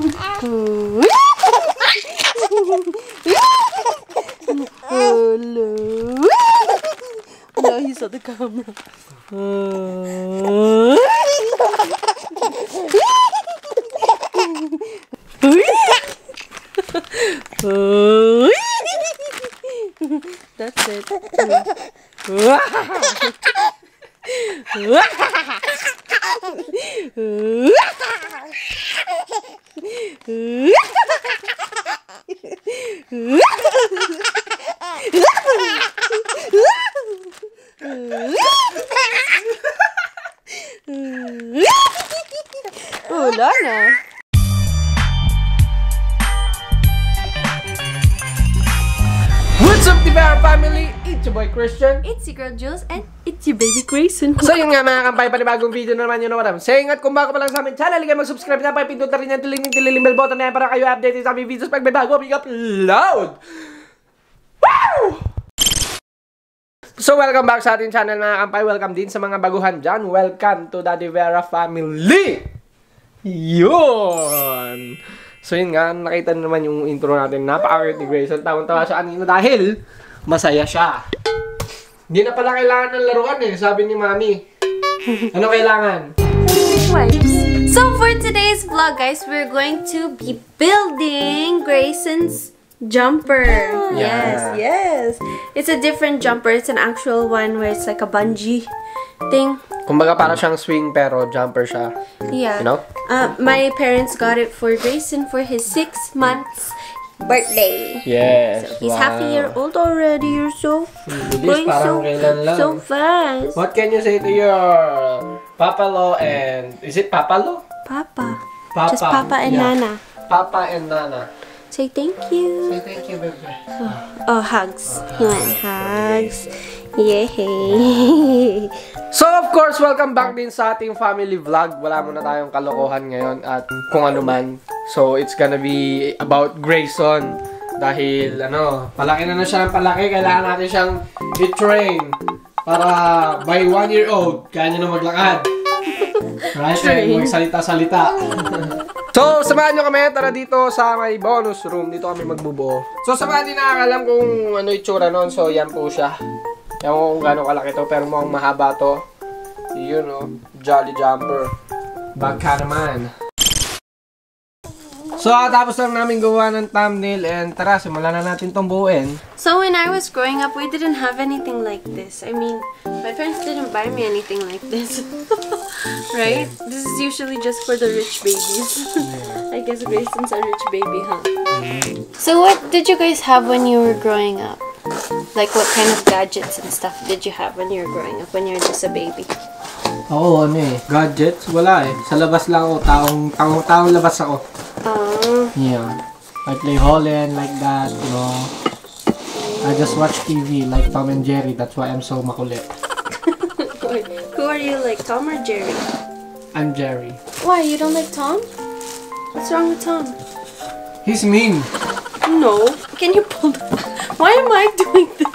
Hello. Now he's on the camera. That's it. Oh, Lana. What's up, the Vera Family? It's your boy Christian. It's your girl Jules. And it's your baby Graeson. So yun nga mga kampay, panibagong video na naman yun na madam. So ingat kung bago pa lang sa aming channel, like mag-subscribe na, pakipindot na rin yung tililing bell button na yan para kayo updated sa aming videos pag may bago upload. Wow! So welcome back sa ating channel mga kampay. Welcome din sa mga baguhan dyan. Welcome to the de Vera Family. Yun! So yun nga, nakita naman yung intro natin. Napaka-cute ni Graeson. Tawang-tawa siya kanina dahil masaya siya. Hindi na pala kailangan ng laruan eh, sabi ni Mami. Ano kailangan? So for today's vlog guys, we're going to be building Graeson's jumper. Yeah. Yes. It's a different jumper. It's an actual one where it's like a bungee thing. Kumbaga para siyang swing pero jumper siya. Yeah. You know? My parents got it for Graeson for his 6 months birthday. Yes. So he's half a year old already. You're so going so fast. What can you say to your papalo and is it papalo? Papa. Papa. Just Papa and Nana. Papa and Nana. Say thank you. Say thank you, baby. Oh, hugs. You want hugs? Yay! So, of course, welcome back din sa ating family vlog. Wala muna tayong kalokohan ngayon at kung ano man. So, it's gonna be about Graeson. Dahil, ano, palaki na siya ng palaki. Kailangan natin siyang i-train para by 1-year-old, kaya niya na maglakad. Right? Magsalita-salita. So, samahan nyo kami, tara dito sa may bonus room. Dito kami magbubuo. So, sa mga di nakakalam kung ano itsura nun, so yan po siya. Yan ko kung gano'ng kalaki to, pero mukhang mahaba to. Yun o, Jolly Jumper. Baka naman. So, tapos lang namin gawa ng thumbnail and tara, simulan na natin tong buuin. So, when I was growing up, we didn't have anything like this. I mean, my parents didn't buy me anything like this. Right? This is usually just for the rich babies. I guess Grayson's a rich baby, huh? So what did you guys have when you were growing up? Like what kind of gadgets and stuff did you have when you were growing up, when you were just a baby? Oh, ano eh. Gadgets? Wala eh. Sa labas lang ako. Taong labas ako. Yeah. I play Holland like that, you know. I just watch TV like Tom and Jerry. That's why I'm so makulit. Who are you, like Tom or Jerry? I'm Jerry. Why, you don't like Tom? What's wrong with Tom? He's mean. No. Can you pull the... Why am I doing this?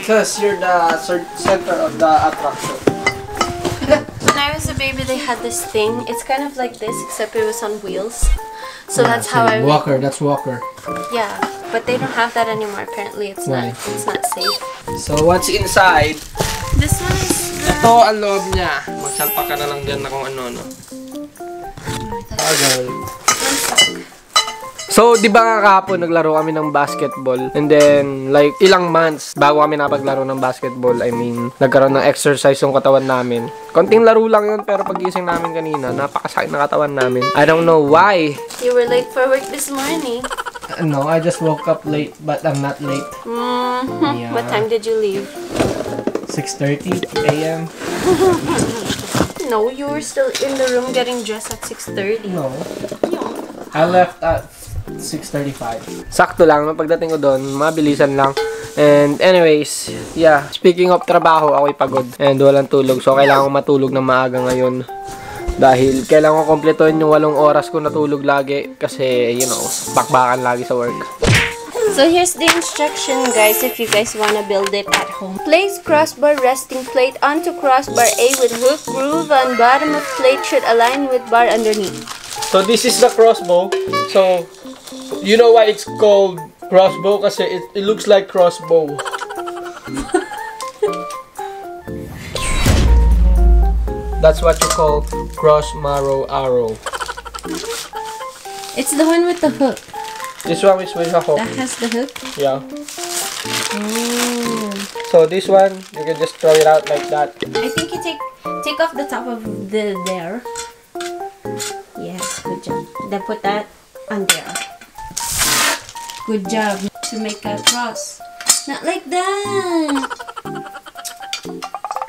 Because you're the center of the attraction. When I was a baby, they had this thing. It's kind of like this, except it was on wheels. So yeah, that's how I... Walker, that's Walker. Yeah, but they don't have that anymore. Apparently, it's not safe. So what's inside? This one is... Ito ang loob niya. Magsalpak ka na lang dyan na kung ano-ano. Okay. So, di ba nga kahapon naglaro kami ng basketball? And then, like, ilang months bago kami napaglaro ng basketball, I mean, nagkaroon ng exercise yung katawan namin. Konting laro lang yun, pero pag-ising namin kanina, napakasakit na katawan namin. I don't know why. You were late for work this morning. No, I just woke up late, but I'm not late. Yeah. What time did you leave? 6:30 a.m. No, you were still in the room getting dressed at 6:30. No. I left at 6:35. Sakto lang, pagdating ko doon, mabilisan lang. And anyways, yeah, speaking of trabaho, ako'y pagod and walang tulog. So, kailangan ko matulog ng maaga ngayon. Dahil kailangan ko kumpletuhin yung 8 oras ko natulog lagi. Kasi, you know, bakbakan lagi sa work. So here's the instruction guys if you guys want to build it at home. Place crossbar resting plate onto crossbar A with hook groove on bottom of plate should align with bar underneath. So this is the crossbow. So you know why it's called crossbow? Kasi it looks like crossbow. That's what you call cross marrow arrow. It's the one with the hook. This one is with a hook. That has the hook? Yeah. Oh. So this one, you can just throw it out like that. I think you take off the top of the there. Yes, good job. Then put that on there. Good job. To make a cross. Not like that.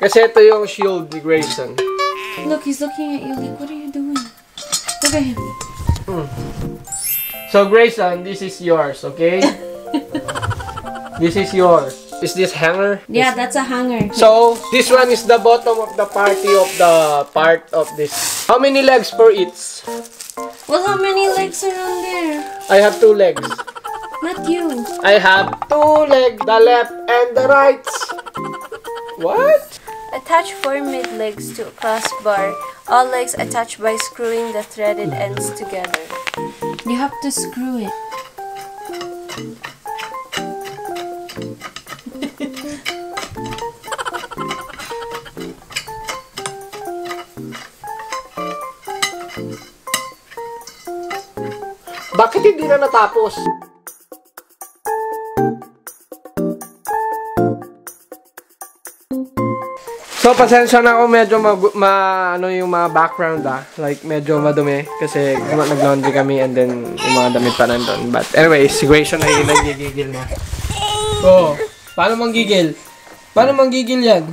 Kasi ito yung shield ni Graeson. Look, he's looking at you like, what are you doing? Look at him. So Graeson, this is yours, okay? This is yours. Is this hanger? Yeah, that's a hanger. So this one is the bottom of the party of the part of this. How many legs per each? Well, how many legs are on there? I have 2 legs. Not you. I have 2 legs, the left and the right. What? Attach 4 mid legs to a crossbar. All legs attached by screwing the threaded ends together. You have to screw it. Bakit hindi na natapos? So, pasensya na ako medyo yung mga background like medyo madumi kasi nag-laundry kami and then yung mga damit pa nandun. But anyway, si Graeson ay nagigigil na. Oh, paano manggigil? Paano manggigil yan?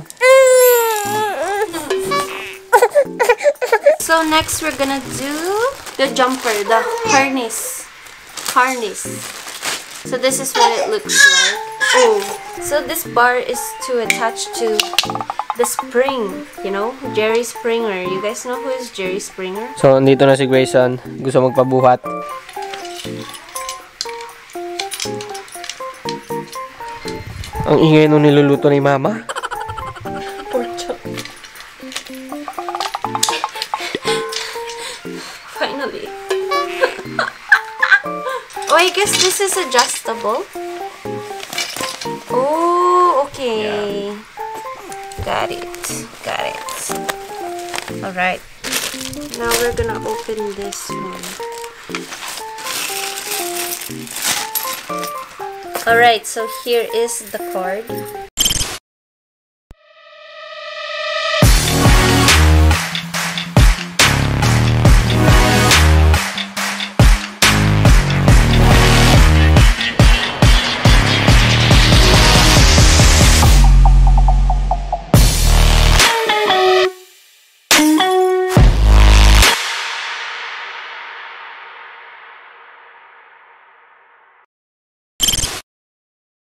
So, next we're gonna do the jumper, the harness. So, this is what it looks like. Oh, so this bar is to attach to the spring, you know, Jerry Springer. You guys know who is Jerry Springer? So, andito na si Graeson. Gusto magpabuhat. Ang ingay nung niluluto ni Mama. Finally. Oh, I guess this is adjustable. Oh, okay. Yeah. Got it. Alright. Now we're gonna open this one. Alright, so here is the cord.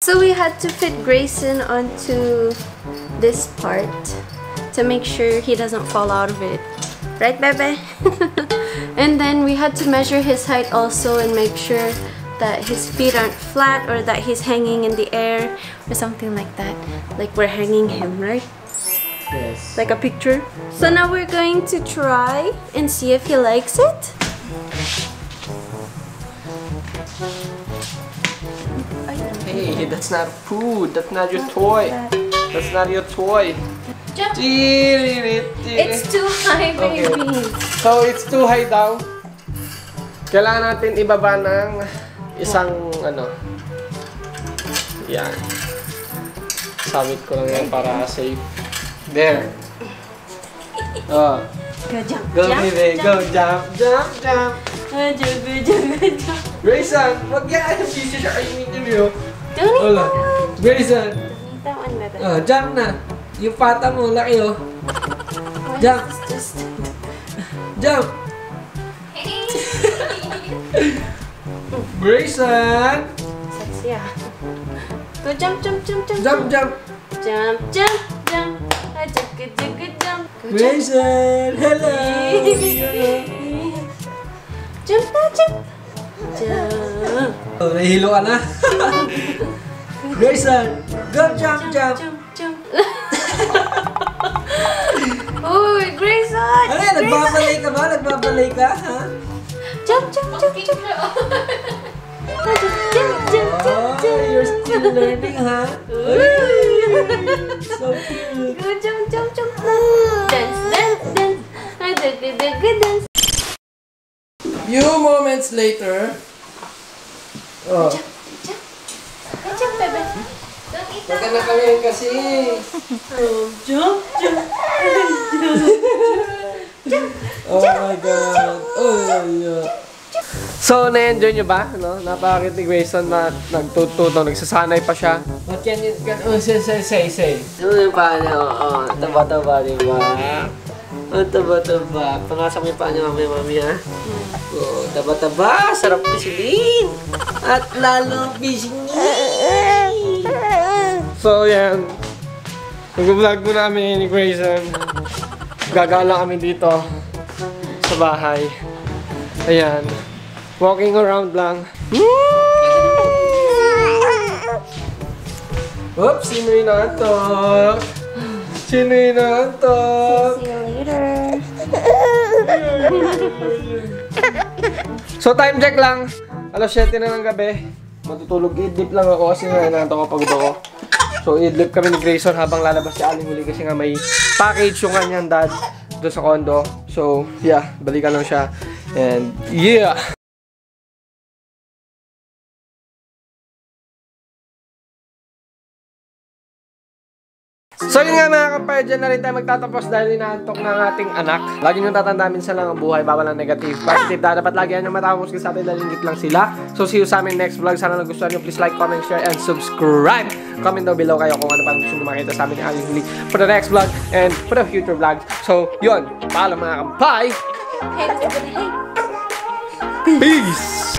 So we had to fit Graeson onto this part to make sure he doesn't fall out of it. Right, baby? And then we had to measure his height also and make sure that his feet aren't flat or that he's hanging in the air or something like that. Like we're hanging him, right? Yes. Like a picture. So now we're going to try and see if he likes it. Hey, that's not food. That's not your toy. That's not your toy. It's too high, baby. Okay. So it's too high daw. Kailangan natin ibaba ng isang ano. Yan. Sabit ko lang yan para safe. There. Oh. Go jump. Go baby. Go jump. Jump. Go jump. Graeson, wag yan. Don't eat. Graeson. Oh, jump na. Yung pata mo, laki oh. Jump. Jump. Graeson. Sexy ah. Go jump. Jump. Jump. Graeson, hello. Jump. Oh, nahihilo ka na. Graeson, go jump. Uy, Graeson! Ano yan? Nagbabalay ka ba? Ha? You're still learning, huh? So cute. Dance. Few moments later. Oh. Maganda kami yun kasi. Oh my God. Oh yeah. So, na-enjoy nyo ba? No? Napakakit ni Graeson na nagtututo. Nagsasanay pa siya. What can you say? Ano yung paano? Oh, taba-taba, diba? Oh, taba-taba. Pangasak mo yung paano mami, ha? Oh, taba-taba. Sarap pisilin. At lalong pisilin. So, yan. Nag-vlog mo namin ni Graeson. Gagala kami dito sa bahay. Ayan. Walking around lang. Oops! Sino'y naantok? Sino'y naantok? See you later. So time check lang. Alas 7 na ng gabi. Matutulog. Idlip lang ako kasi naantok ako pagod ako. So idlip kami ni Graeson habang lalabas si Aling Huli kasi nga may package yung kanyang dad doon sa condo. So yeah, balikan lang siya. And yeah! So yun nga mga kampay, dyan na rin tayo magtatapos dahil inaantok ng ating anak. Lagi nyo tatandaan minsan lang ang buhay, bawal ang negative. Positive dapat lagi yan yung matapos kasi sa atin dahil ingit lang sila. So see you sa amin next vlog. Sana nagustuhan nyo, please like, comment, share, and subscribe. Comment down below kayo kung ano pa gusto nyo makita sa amin ni Aling Huli for the next vlog and for the future vlogs. So yun, paalam mga kampay! Peace!